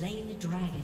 slain the dragon.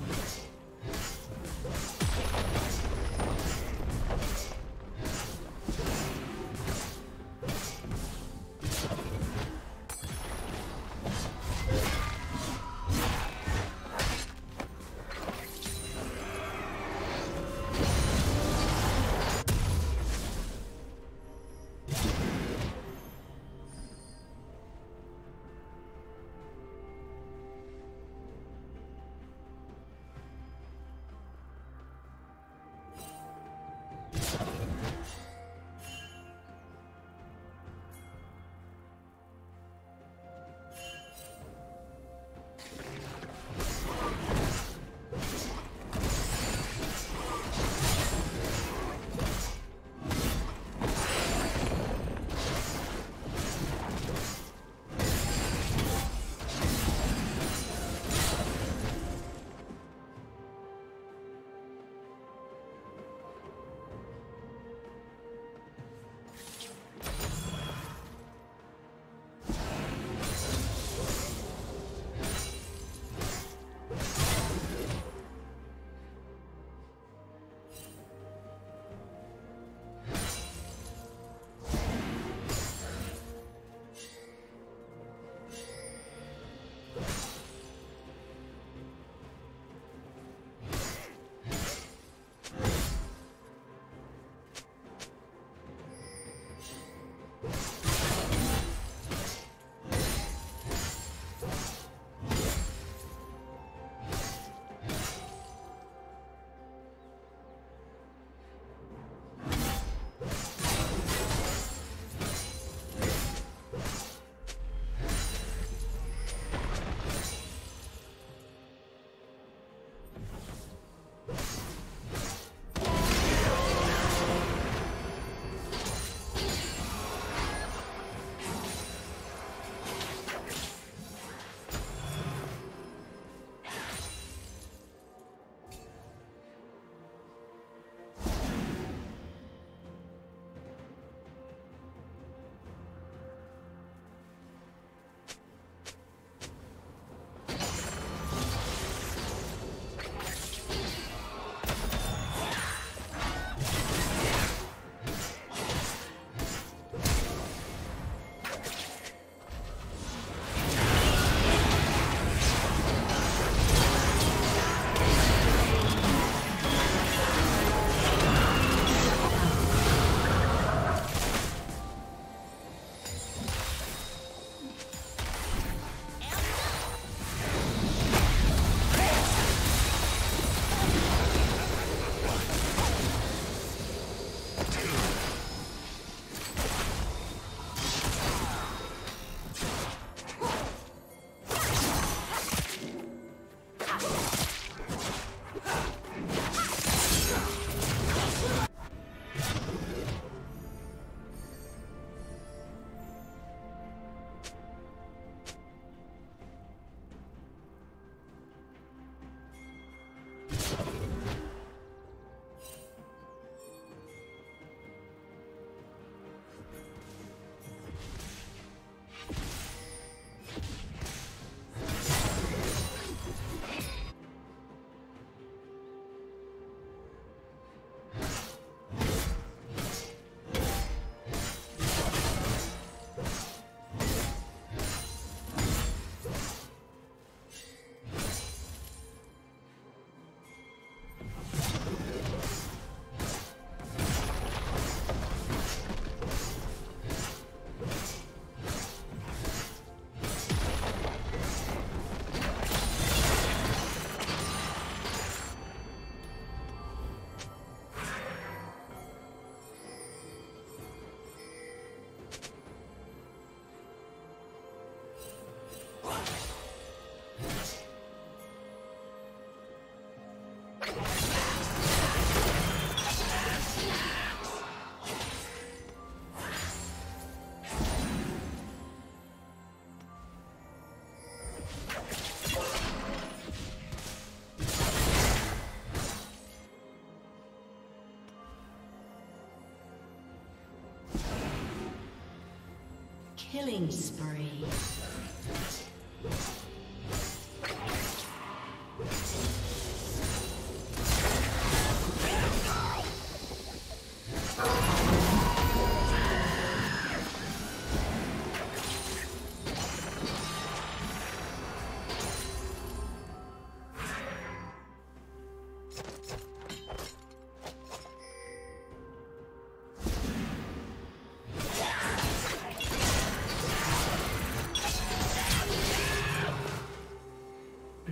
Killing spree.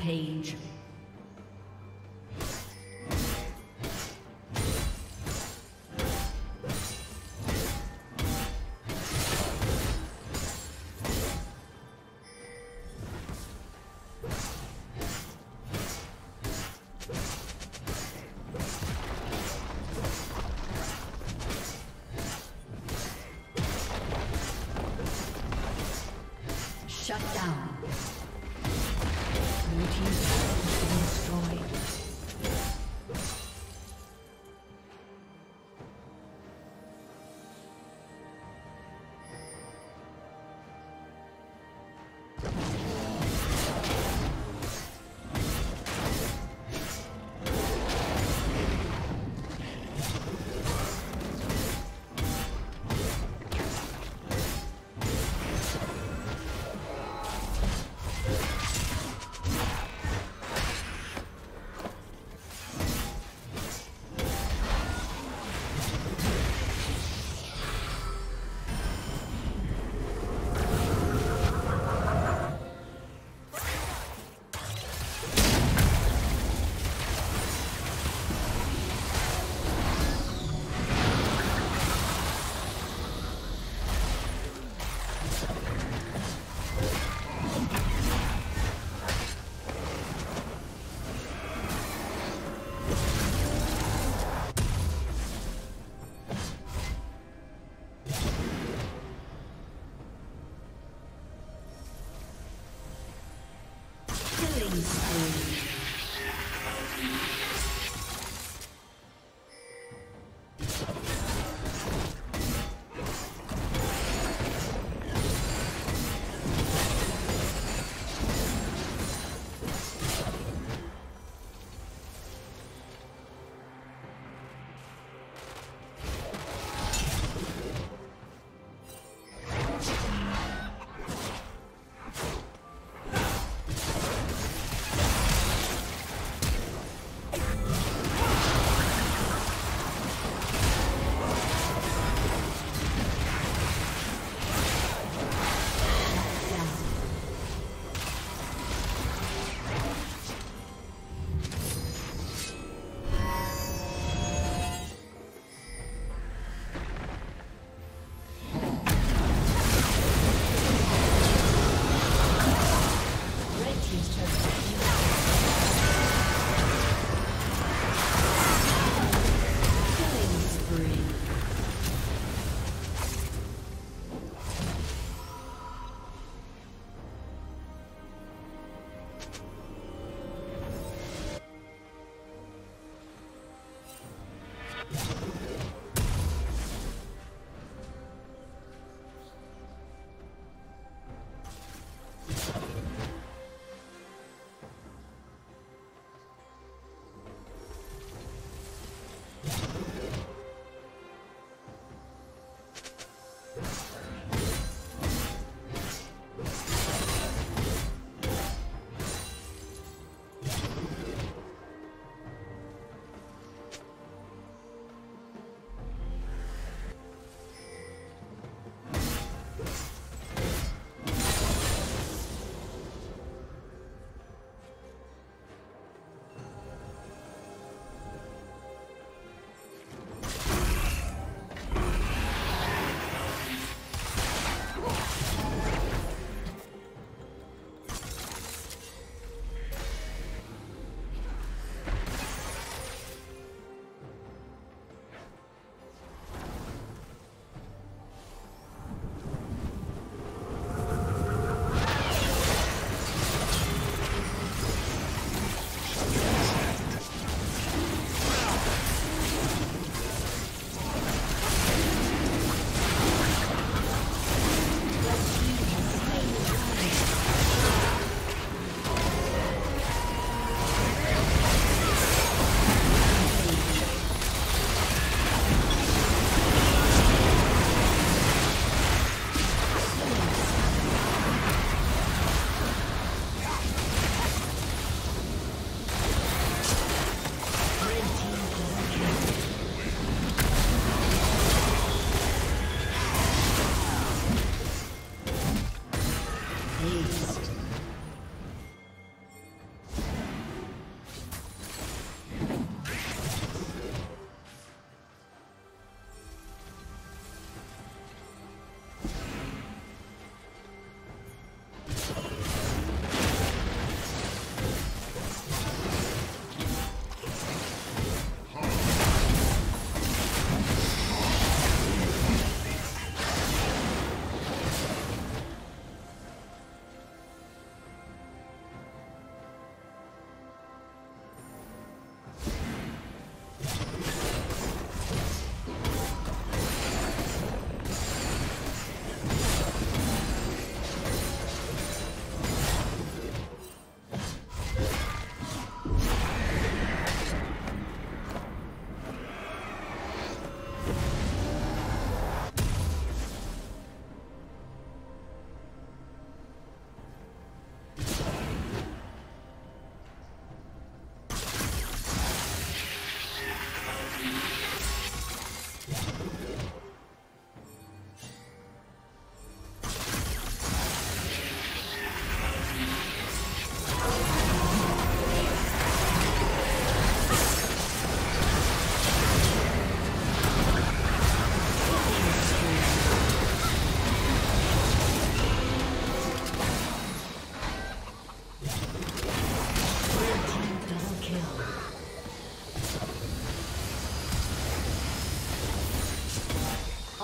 Page. Shut down.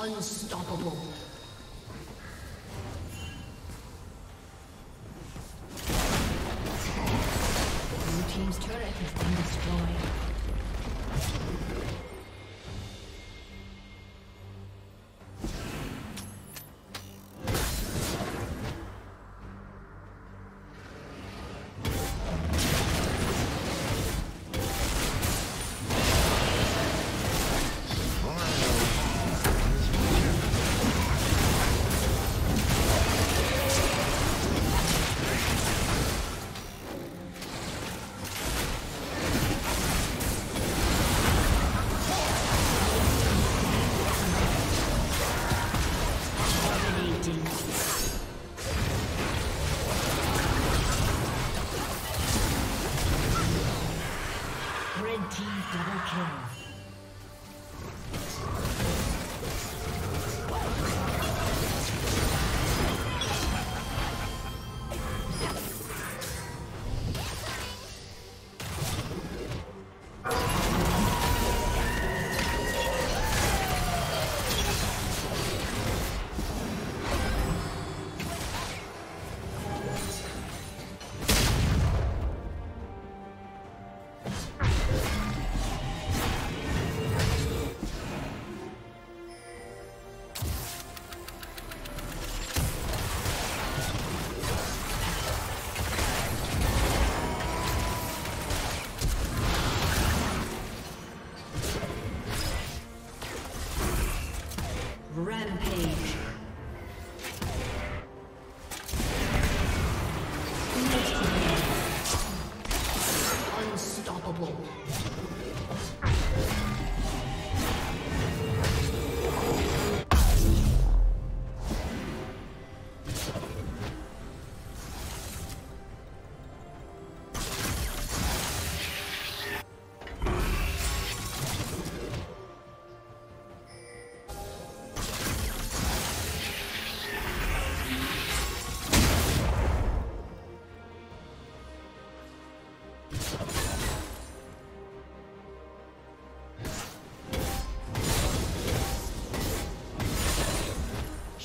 Unstoppable. Blue team's turret has been destroyed.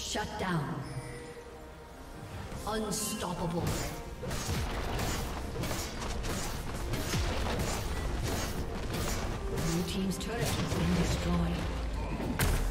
Shut down. Unstoppable. Blue team's turret has been destroyed.